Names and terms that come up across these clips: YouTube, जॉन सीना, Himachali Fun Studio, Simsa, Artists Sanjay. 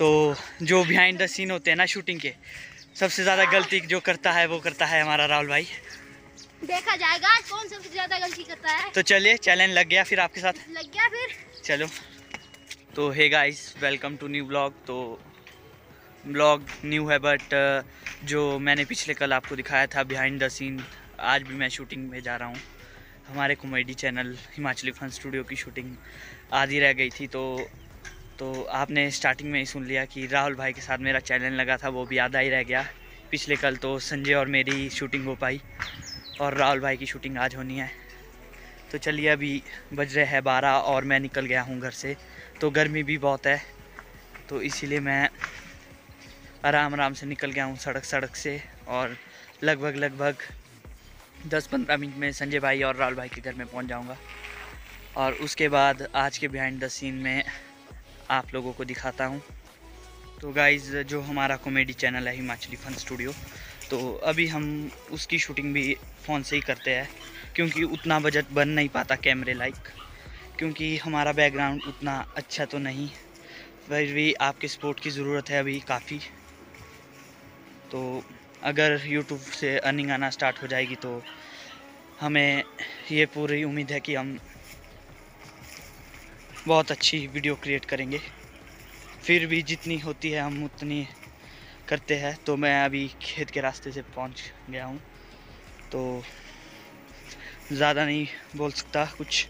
तो जो behind the scene होते हैं ना शूटिंग के, सबसे ज़्यादा गलती जो करता है वो करता है हमारा राहुल भाई। देखा जाएगा आज कौन सबसे ज़्यादा गलती करता है। तो चलिए, चैलेंज लग गया फिर आपके साथ, लग गया फिर, चलो। तो hey guys, welcome to new blog. तो ब्लॉग न्यू है बट जो मैंने पिछले कल आपको दिखाया था बिहाइंड द सीन, आज भी मैं शूटिंग में जा रहा हूँ। हमारे comedy channel Himachali fun studio की शूटिंग आधी रह गई थी, तो आपने स्टार्टिंग में ही सुन लिया कि राहुल भाई के साथ मेरा चैलेंज लगा था, वो भी आधा ही रह गया पिछले कल। तो संजय और मेरी शूटिंग हो पाई और राहुल भाई की शूटिंग आज होनी है। तो चलिए, अभी बज रहे हैं 12 और मैं निकल गया हूँ घर से। तो गर्मी भी बहुत है, तो इसीलिए मैं आराम से निकल गया हूँ सड़क से। और लगभग 10-15 मिनट में संजय भाई और राहुल भाई के घर में पहुँच जाऊँगा। और उसके बाद आज के बिहाइंड द सीन में आप लोगों को दिखाता हूँ। तो गाइज़, जो हमारा कॉमेडी चैनल है हिमाचली फन स्टूडियो, तो अभी हम उसकी शूटिंग भी फ़ोन से ही करते हैं क्योंकि उतना बजट बन नहीं पाता कैमरे लाइक, क्योंकि हमारा बैकग्राउंड उतना अच्छा तो नहीं, फिर भी आपके सपोर्ट की ज़रूरत है अभी काफ़ी। तो अगर यूट्यूब से अर्निंग आना स्टार्ट हो जाएगी तो हमें ये पूरी उम्मीद है कि हम बहुत अच्छी वीडियो क्रिएट करेंगे। फिर भी जितनी होती है हम उतनी करते हैं। तो मैं अभी खेत के रास्ते से पहुंच गया हूं, तो ज़्यादा नहीं बोल सकता कुछ,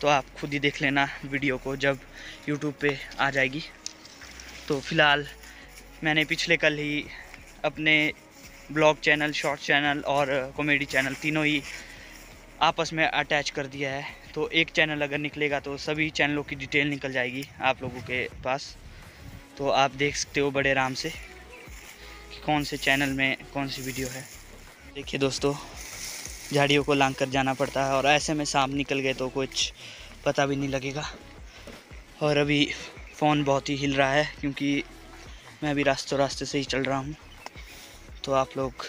तो आप खुद ही देख लेना वीडियो को जब YouTube पे आ जाएगी। तो फ़िलहाल मैंने पिछले कल ही अपने ब्लॉग चैनल, शॉर्ट चैनल और कॉमेडी चैनल तीनों ही आपस में अटैच कर दिया है। तो एक चैनल अगर निकलेगा तो सभी चैनलों की डिटेल निकल जाएगी आप लोगों के पास। तो आप देख सकते हो बड़े आराम से कि कौन से चैनल में कौन सी वीडियो है। देखिए दोस्तों, झाड़ियों को लांग कर जाना पड़ता है और ऐसे में सांप निकल गए तो कुछ पता भी नहीं लगेगा। और अभी फ़ोन बहुत ही हिल रहा है क्योंकि मैं अभी रास्ते से ही चल रहा हूँ। तो आप लोग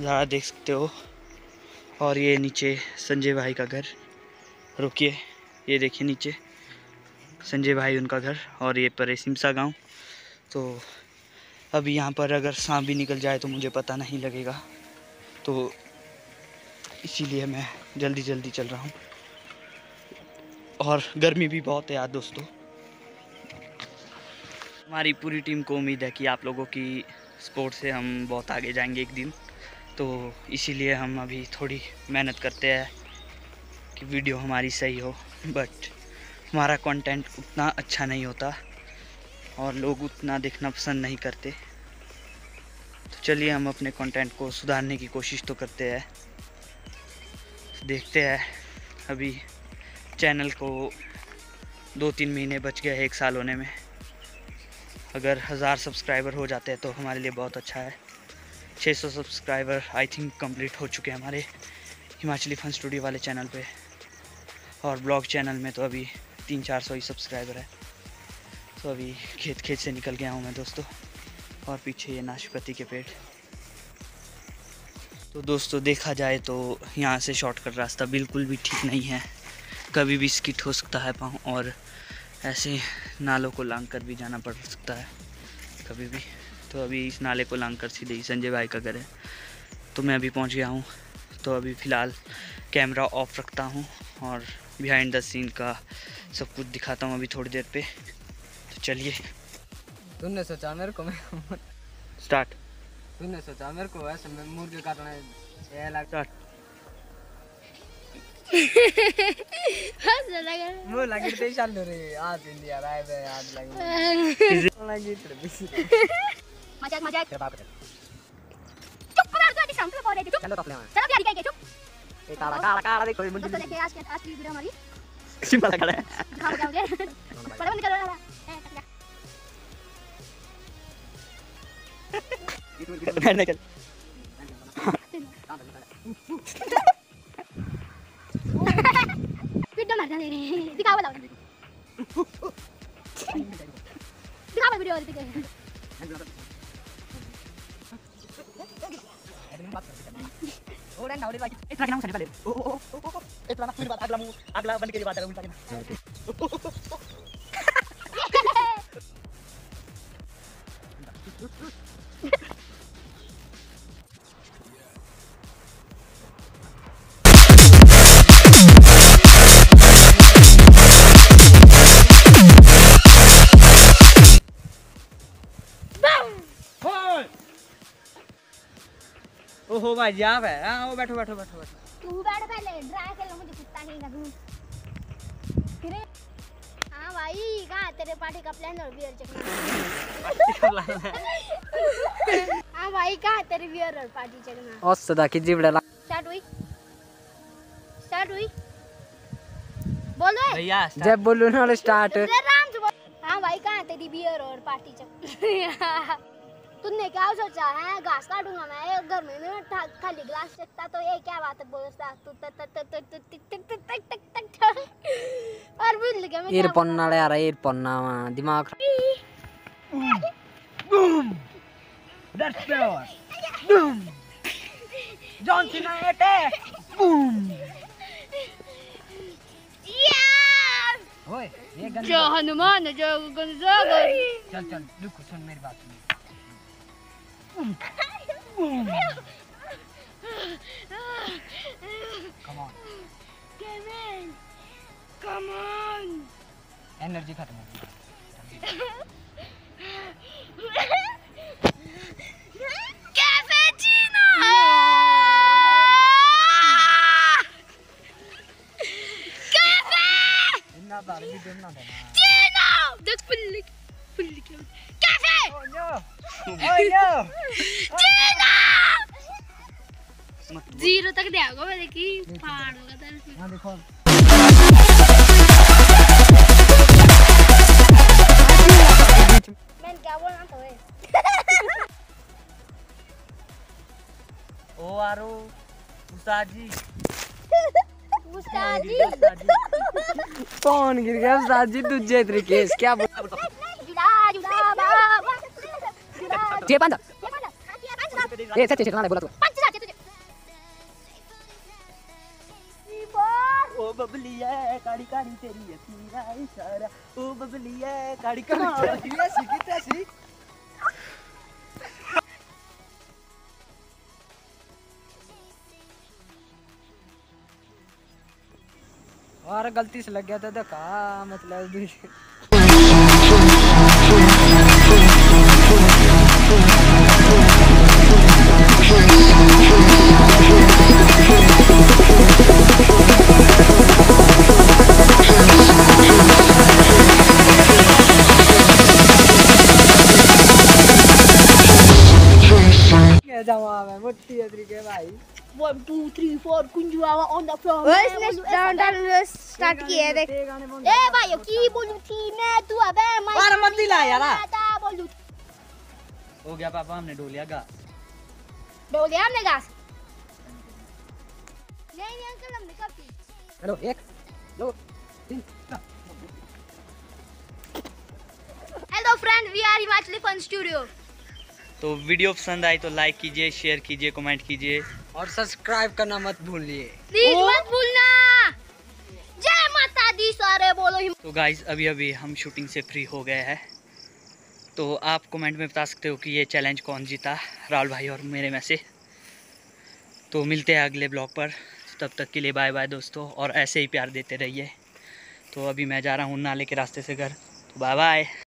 ज़रा देख सकते हो। और ये नीचे संजय भाई का घर, रुकिए, ये देखिए नीचे संजय भाई उनका घर। और ये पर है सिमसा गाँव। तो अब यहाँ पर अगर सांप भी निकल जाए तो मुझे पता नहीं लगेगा, तो इसीलिए मैं जल्दी चल रहा हूँ। और गर्मी भी बहुत है यार दोस्तों। हमारी पूरी टीम को उम्मीद है कि आप लोगों की सपोर्ट से हम बहुत आगे जाएंगे एक दिन। तो इसीलिए हम अभी थोड़ी मेहनत करते हैं कि वीडियो हमारी सही हो, बट हमारा कंटेंट उतना अच्छा नहीं होता और लोग उतना देखना पसंद नहीं करते। तो चलिए, हम अपने कंटेंट को सुधारने की कोशिश तो करते हैं, देखते हैं। अभी चैनल को 2-3 महीने बच गए हैं 1 साल होने में। अगर 1000 सब्सक्राइबर हो जाते हैं तो हमारे लिए बहुत अच्छा है। 600 सब्सक्राइबर आई थिंक कंप्लीट हो चुके हैं हमारे हिमाचली फन स्टूडियो वाले चैनल पे। और ब्लॉग चैनल में तो अभी 300-400 ही सब्सक्राइबर है। तो अभी खेत से निकल गया हूँ मैं दोस्तों। और पीछे ये नाशपाती के पेड़। तो दोस्तों, देखा जाए तो यहाँ से शॉर्टकट रास्ता बिल्कुल भी ठीक नहीं है, कभी भी स्किट हो सकता है पाँव और ऐसे नालों को लांग कर भी जाना पड़ सकता है कभी भी। तो अभी इस नाले को लांग कर सीधे ही संजय भाई का घर है। तो मैं अभी पहुँच गया हूँ। तो अभी फ़िलहाल कैमरा ऑफ रखता हूँ और बिहाइंड द सीन का सब कुछ दिखाता हूँ अभी थोड़ी देर पे। तो चलिए। तुमने सोचा मेरे को स्टार्ट, तुमने सोचा मेरे को ऐसे मुर्गी काटना है। स्टार्ट। मुंह लगी तो चल रही आज इंडिया राय पे आज लगी मजाक बाप रे। चुप मार दो, दिशा पे बोल दे। चलो तो अपने में चलो यार के चुप काला देखो मुझे। तो देखिए आज की वीडियो हमारी सिंपल काला है। खा जाओगे पड़ो निकल रहा है निकल। वीडियो मार दे रे, दिखाओ लाओ दिखाओ वीडियो और दिखे। एडमिन बात करते हैं। ओरे नावरे बाकी इतना नाम सने पहले। ओ इतना ना फिर बात अगला मुंह अगला बंद के बात अगला उल्टा के। ओहो मजाक है। आओ बैठो बैठो बैठो बैठो तू बैठ पहले ड्राई खेल मुझे कुत्ता नहीं लगू। हां भाई कहां तेरे पार्टी का प्लान और बियर चखना। हां भाई कहां तेरी बियर और पार्टी चखना और सदा की जीवड़ा स्टार्ट हुई स्टार्ट हुई बोलो भैया जब बोलू ना स्टार्ट। हां भाई कहां तेरी बियर और पार्टी चखना। तुमने क्या सोचा है घास काटूंगा मैं घर में खाली ग्लास चखता तो ये क्या बात है बोलता तू तक तक तक तक तक तक तक और भूल गया मैं ईरपन नाले यार ईरपन नामा दिमाग boom that's power boom जॉन सीना एटे बूम यस ओए ये गन जो हनुमान जो गंजोग चल चल रुको सुन मेरी बात सुन। Come on. Come on. Come on. Energy खत्म हो गई। कैसे जीना कैसे इतना बार भी जीना जीना देख पुल्ली क्या कैसे Oh no! जीना! जीरो तक देखो मैं देखी फाड़ होगा तेरे। हां देखो मैं क्या बोलना तो है। ओ आरो मुसाजी मुसाजी फोन गिर गया मुसाजी दूसरे तरीके से क्या बोल ये बंद ये सच से गाना बोला तू पंच जा तुझे सी बार ओ बबलिया काड़ी काड़ी तेरी असीरा इशारा ओ बबलिया काड़ी काड़ी ये सी कितना सी और गलती से लग गया था धक्का मतलब भाई 1 2 3 4 कुंजुआवा ऑन द फ्लोर इसने डाउन स्टार्ट किया देख। ए भाई की बोलू थी मैं तू अब मैं और मत दिला यार हो गया पापा हमने डोलिया हमने घास नहीं नहीं अंकल हमने coffee. Hello 1 2 3 hello friend we are Himachali fun studio. तो वीडियो पसंद आई तो लाइक कीजिए शेयर कीजिए कमेंट कीजिए और सब्सक्राइब करना मत भूलिए प्लीज मत भूलना। जय माता दी सारे बोलो। तो गाइस अभी अभी हम शूटिंग से फ्री हो गए हैं तो आप कमेंट में बता सकते हो कि ये चैलेंज कौन जीता राहुल भाई और मेरे में से। तो मिलते हैं अगले ब्लॉग पर तब तक के लिए बाय बाय दोस्तों और ऐसे ही प्यार देते रहिए। तो अभी मैं जा रहा हूँ नाले के रास्ते से घर तो बाय बाय।